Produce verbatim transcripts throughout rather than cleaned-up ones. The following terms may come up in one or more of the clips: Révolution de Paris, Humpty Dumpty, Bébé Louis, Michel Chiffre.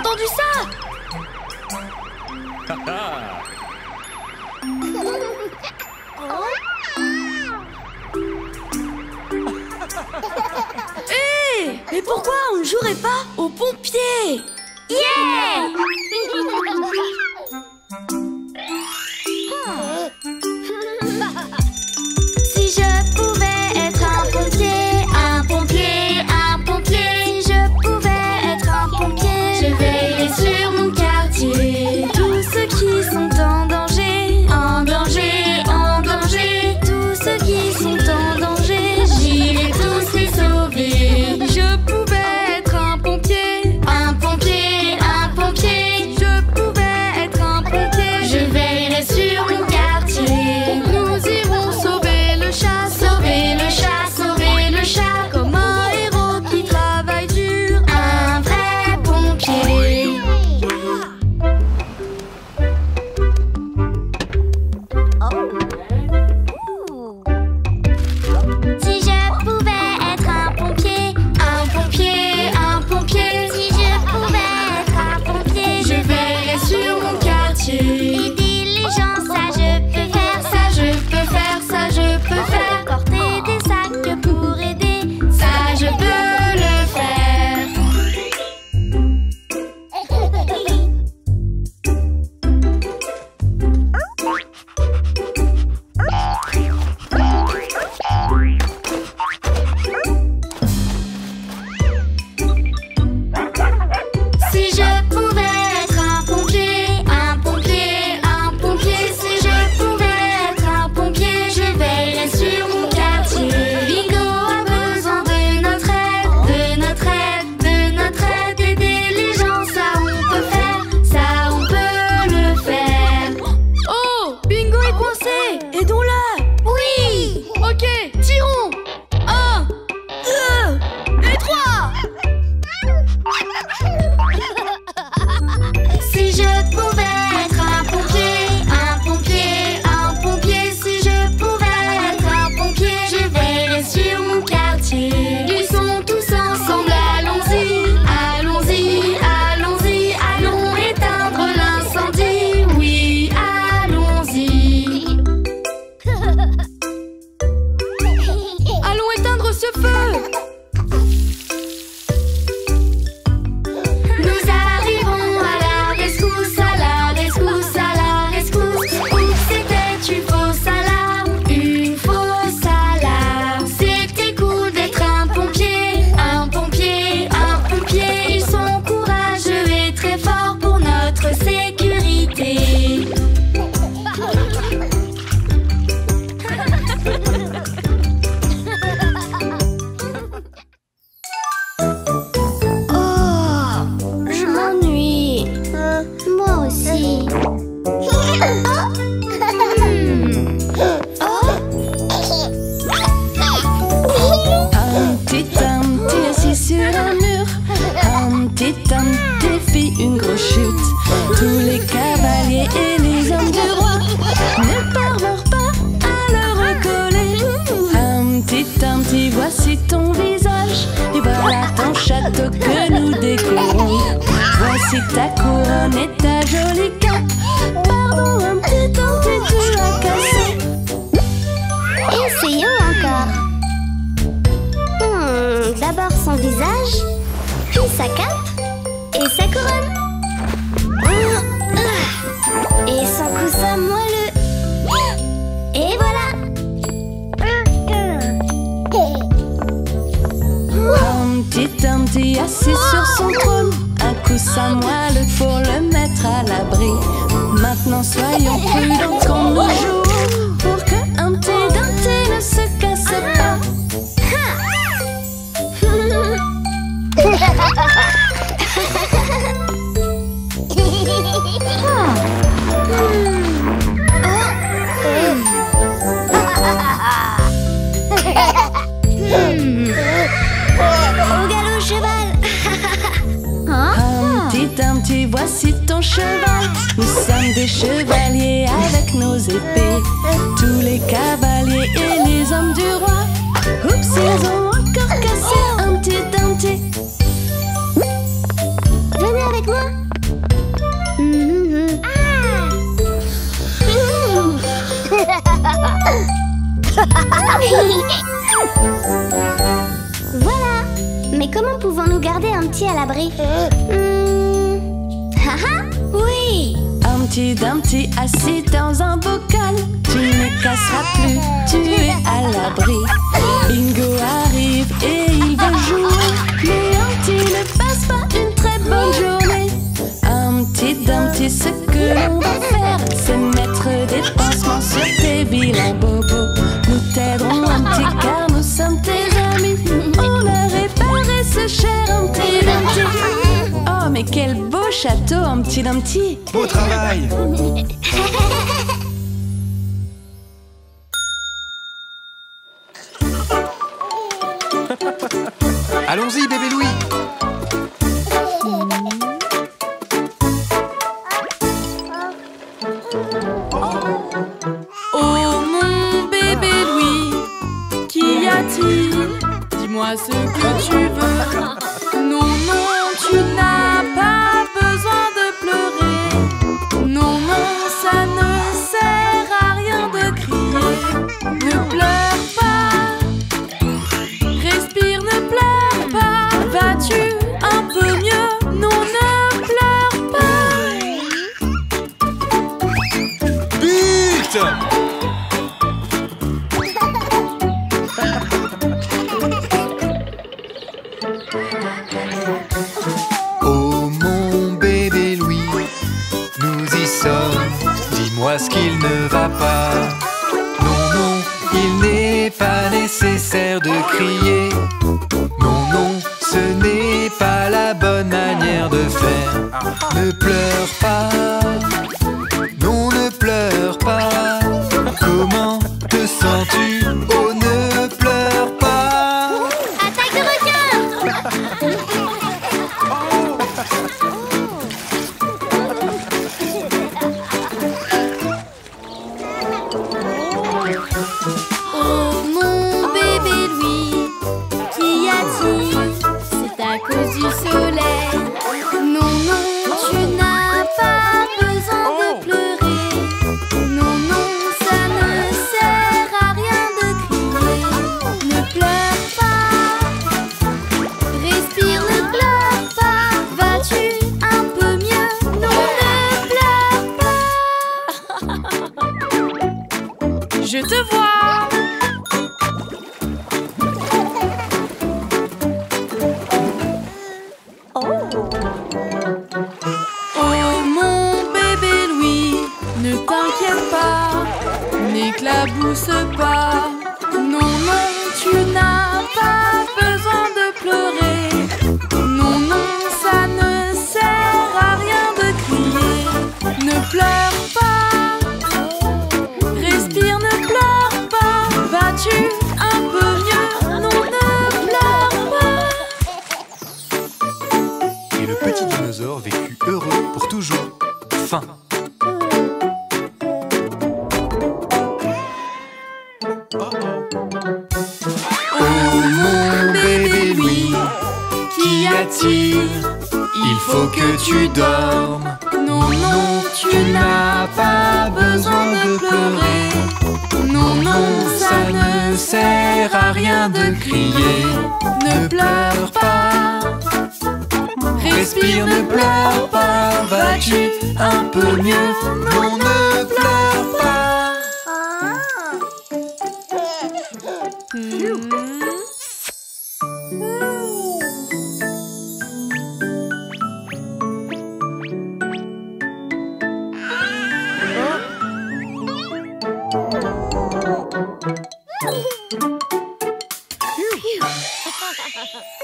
entendu ça? Hé hey, mais pourquoi on ne jouerait pas aux pompiers? Yeah! Si je pouvais être un pompier, un pompier, un pompier, si je pouvais être un pompier, je veillerais sur mon quartier. Tous ceux qui sont en danger, en danger, en danger, tous ceux qui sont en danger, j'irai tous les sauver. Je pouvais être un pompier, un pompier, un pompier, je pouvais être un pompier, je veillerais sur mon quartier. Nous irons sauver le chat, sauver le chat, sauver le chat, comme un héros qui travaille dur, un vrai pompier. Si je pouvais être un pompier, un pompier, un pompier, si je pouvais être un pompier, je veillerais sur mon quartier. Il dit les gens, ça je peux faire, ça je peux faire, ça je peux faire, porter des sacs pour aider, ça je peux le faire. Si je pouvais être un pompier, un pompier, un pompier, si je pouvais être un pompier, je veillerais sur mon quartier. Bingo a besoin de notre aide, de notre aide, de notre aide, aider les gens, ça on peut faire, ça on peut le faire. Oh, Bingo est coincé, aidons-la. Oui. Ok, tirons. Un, deux et trois. Si je pouvais être un pompier, un pompier, un pompier, si je pouvais être un pompier, je veillerais sur mon quartier. Glissons tous ensemble, allons-y, allons-y, allons-y, allons éteindre l'incendie, oui, allons-y. Allons éteindre ce feu. Nous arrivons à la rescousse, à la rescousse, à la rescousse. Oups, c'était une fausse alarme, une fausse alarme. C'était cool d'être un pompier, un pompier, un pompier. Ils sont courageux et très forts pour notre sécurité. Oh, je m'ennuie. Moi aussi. Humpty Dumpty assis sur un mur, Humpty Dumpty fit une grosse chute. Tous les cavaliers et les hommes du roi ne parvinrent pas à le recoller. Humpty Dumpty, voici ton visage, et voilà ton château que nous découvrons. Voici ta couronne et ta jolie cape. Pardon, Humpty Dumpty, tu l'as cassée. Essayons encore. Hmm, d'abord son visage, puis sa cape et sa couronne. Oh, ah, et son coussin moelleux. Et voilà. Humpty Dumpty assis sur son trône, un coussin moelleux pour le mettre à l'abri. Maintenant soyons prudents quand nous jouons, pour que Humpty Dumpty ne se casse pas. Au galop, cheval. Humpty Dumpty, voici ton cheval. Nous sommes des chevaliers avec nos épées. Tous les cavaliers et les hommes du roi, oups, ils ont encore cassé Humpty Dumpty. Venez avec moi. Comment pouvons-nous garder Humpty à l'abri? Haha, oui! Humpty Dumpty assis dans un bocal. Tu ne casseras plus, tu es à l'abri. Bingo arrive et il va jouer. Mais Humpty ne passe pas une très bonne journée. Humpty Dumpty, ce que l'on va faire, c'est mettre des pansements sur tes vilains bobos. Nous t'aiderons Humpty car nous sommes tes amis. On a réparé ce cher Humpty Dumpty. Oh, mais quel beau château, Humpty Dumpty! Beau travail! Allons-y, bébé Louis! Oh, mon bébé Louis, qu'y a-t-il? Dis-moi ce que tu veux. Non, non, tu n'as pas besoin de pleurer. Non, non, ça ne sert à rien de crier. Ne pleure pas, respire, ne pleure pas. Vas-tu un peu mieux? Non, ne pleure pas. Vite! Dis-moi ce qu'il ne va pas. Non, non, il n'est pas nécessaire de crier. Non, non, ce n'est pas la bonne manière de faire. Ne pleure pas, non, ne pleure pas. Comment te sens-tu? Oh, ne pleure pas. Attaque de requin. Je te vois. Oh. Oh, mon bébé Louis, ne t'inquiète pas, n'éclabousse pas. Non, non, tu n'as pas besoin de pleurer. Non, non, ça ne sert à rien de crier. Ne pleure pas. Un peu mieux, non, ne pleure pas. Et le petit dinosaure vécut heureux pour toujours. Fin. Oh, mon bébé Louis, qu'y a-t-il? Il faut que tu dormes. Non, non, tu n'as pas besoin de pleurer. Non, non, ça ne ça ne sert à rien de crier. Ne pleure pas, respire, ne pleure pas. Vas-tu un peu mieux? Non, ne pleure pas.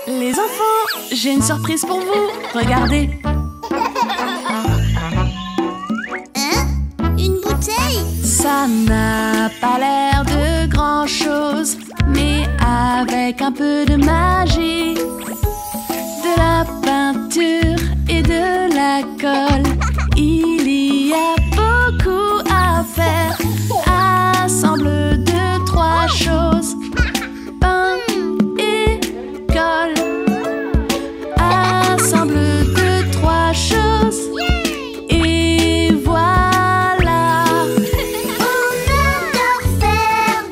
Les enfants, j'ai une surprise pour vous. Regardez. Hein? Une bouteille? Ça n'a pas l'air de grand-chose, mais avec un peu de magie, de la peinture et de la colle, il y a beaucoup à faire. Assemble deux, trois choses.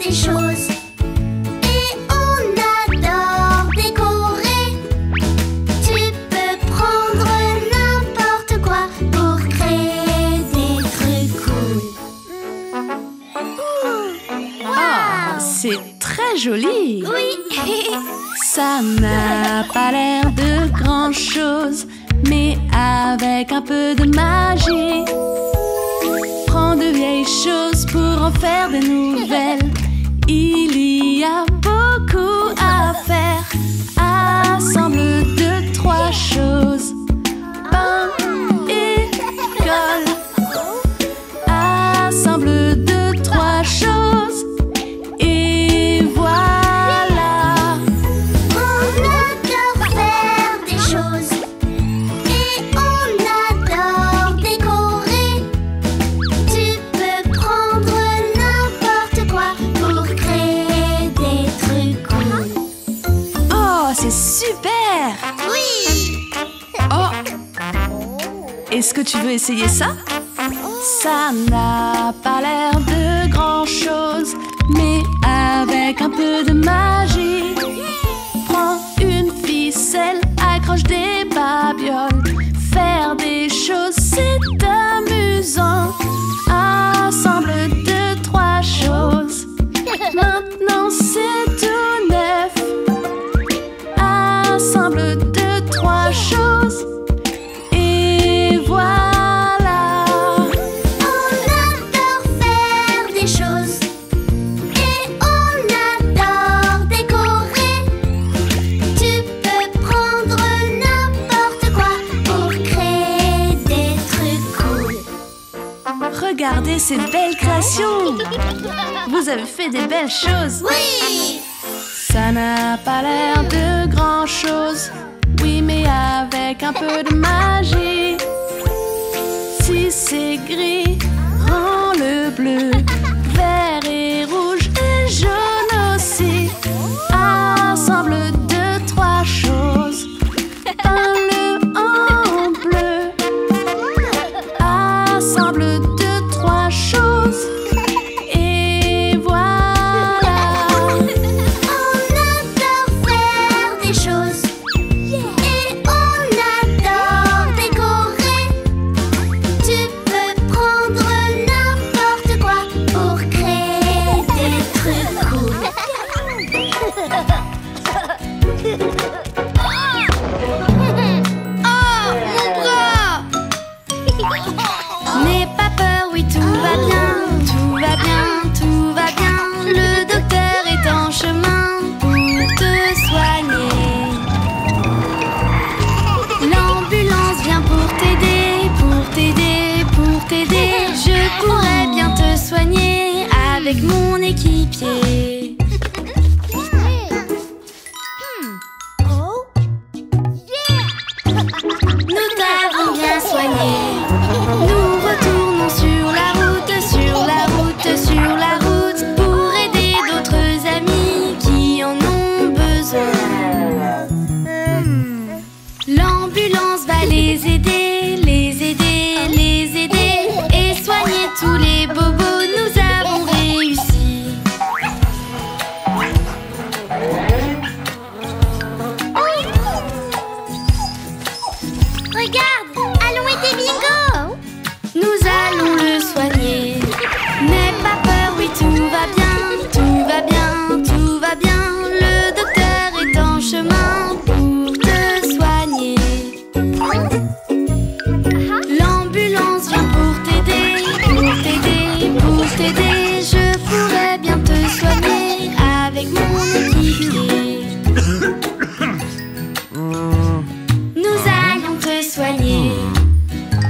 Des choses. Et on adore des très joli. Oui. Ça n'a pas l'air de grand-chose, mais avec un peu de magie, prends de vieilles choses pour en faire de nouvelles. Il y a beaucoup à faire. Assemble deux, trois choses. Pain et colle. Assemble deux, trois choses. Et voilà. On adore faire des choses. Et on adore décorer. Tu peux prendre n'importe quoi pour créer des trucs cool. Oh, c'est super. Oui. Oh. Est-ce que tu veux essayer ça? Ça n'a pas l'air de grand-chose, mais avec un peu de magie, prends une ficelle, accroche des babioles. Faire des choses, c'est amusant. Assemble deux, trois choses. Maintenant, c'est tout neuf. Assemble deux, trois choses. Et voilà. Regardez ces belles créations. Vous avez fait des belles choses. Oui. Ça n'a pas l'air de grand-chose. Oui, mais avec un peu de magie. Si c'est gris, rends-le bleu. Vert et rouge et jaune aussi. Assemble deux, trois choses. Peins-le en bleu. Assemble deux, choses et voilà. On adore faire des choses et on adore décorer. Tu peux prendre n'importe quoi pour créer des trucs cool. Ah, mon bras. N'aie pas peur, oui, tout va bien, tout va bien, tout va bien. Le docteur est en chemin pour te soigner. L'ambulance vient pour t'aider, pour t'aider, pour t'aider. Je pourrais bien te soigner avec mon équipier. Nous t'avons bien soigné. Nous retournons sur la route, sur la route, sur la route, pour aider d'autres amis qui en ont besoin. L'ambulance va les aider, les aider, les aider, et soigner tous les bobos. Nous avons réussi. Regarde, allons aider Bingo. Nous allons le soigner. N'aie pas peur, oui, tout va bien, tout va bien, tout va bien. Le docteur est en chemin pour te soigner. L'ambulance vient pour t'aider, pour t'aider, pour t'aider. Je pourrais bien te soigner avec mon équipier. Nous allons te soigner.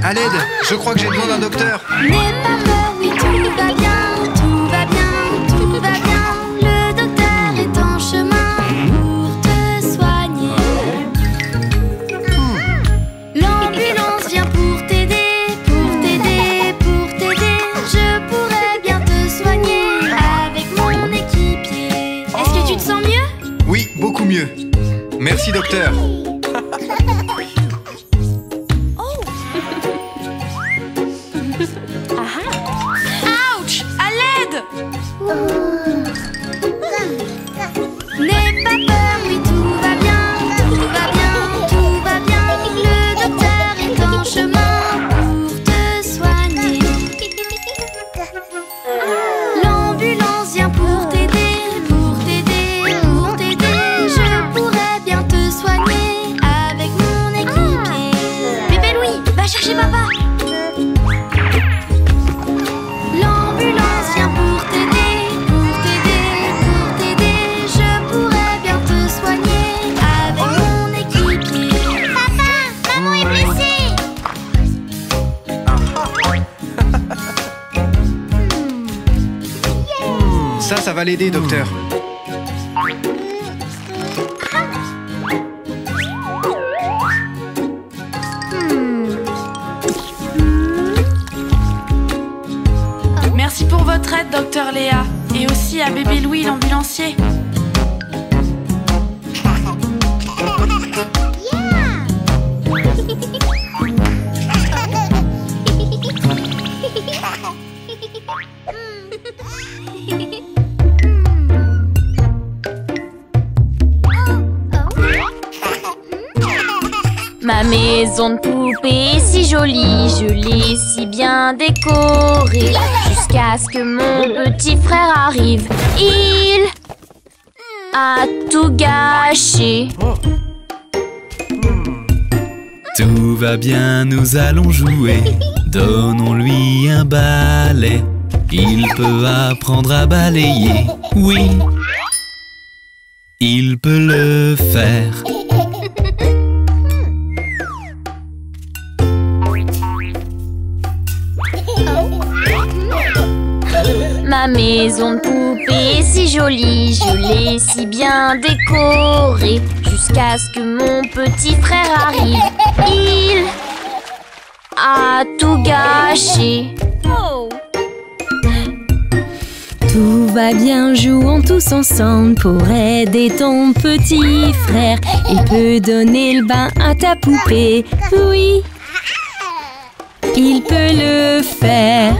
À l'aide, je crois que j'ai besoin d'un docteur. N'aie pas peur, oui, tout va bien, tout va bien, tout va bien. Le docteur est en chemin pour te soigner. L'ambulance vient pour t'aider, pour t'aider, pour t'aider. Je pourrais bien te soigner avec mon équipier. Est-ce que tu te sens mieux? Oui, beaucoup mieux. Merci, docteur. Ouch! À l'aide! N'aie pas peur, oui, tout va bien, tout va bien, tout va bien. Le docteur est en chemin pour te soigner. L'ambulance vient pour t'aider, pour t'aider, l'aider, docteur. Merci pour votre aide, docteur Léa, et aussi à Bébé Louis, l'ambulancier. Ma maison de poupée est si jolie, je l'ai si bien décorée, jusqu'à ce que mon petit frère arrive. Il a tout gâché. Tout va bien, nous allons jouer. Donnons-lui un balai. Il peut apprendre à balayer. Oui, il peut le faire. Ma maison de poupée est si jolie, je l'ai si bien décorée, jusqu'à ce que mon petit frère arrive. Il a tout gâché. Oh. Tout va bien, jouons tous ensemble pour aider ton petit frère. Il peut donner le bain à ta poupée. Oui, il peut le faire.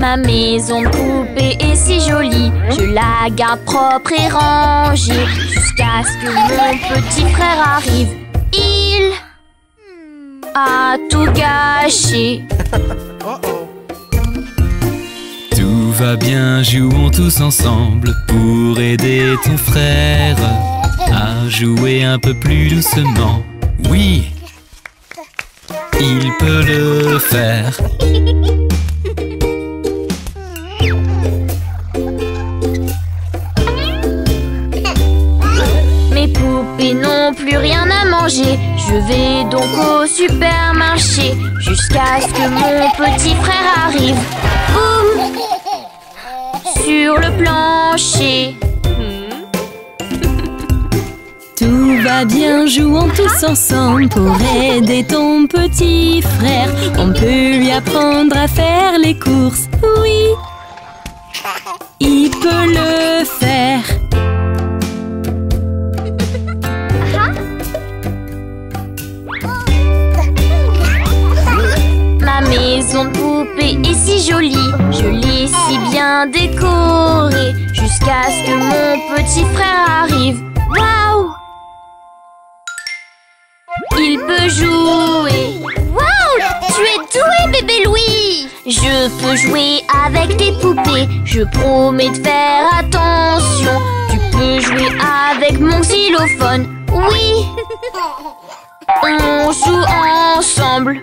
Ma maison de poupée est si jolie, je la garde propre et rangée, jusqu'à ce que mon petit frère arrive. Il a tout gâché. Tout va bien, jouons tous ensemble pour aider ton frère à jouer un peu plus doucement. Oui, il peut le faire. Ils n'ont plus rien à manger. Je vais donc au supermarché, jusqu'à ce que mon petit frère arrive. Boum! Sur le plancher. Tout va bien, jouons tous ensemble pour aider ton petit frère. On peut lui apprendre à faire les courses. Oui, il peut le faire. Maison de poupée est si jolie, je l'ai si bien décorée, jusqu'à ce que mon petit frère arrive. Waouh! Il peut jouer. Waouh! Tu es doué, bébé Louis! Je peux jouer avec tes poupées, je promets de faire attention. Tu peux jouer avec mon xylophone. Oui, on joue ensemble.